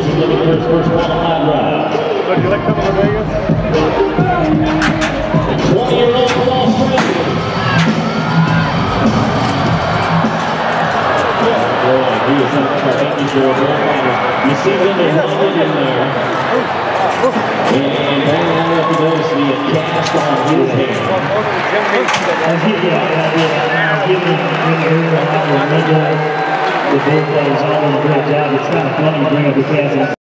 Williams is going to get his first qualified round. So you like coming to Vegas? 20-year-old from Australia. He is up for Andy Jordan. You see him in there. And now you notice the cast on his hand. The big guys all did a great job. It's kind of funny to bring up the cast.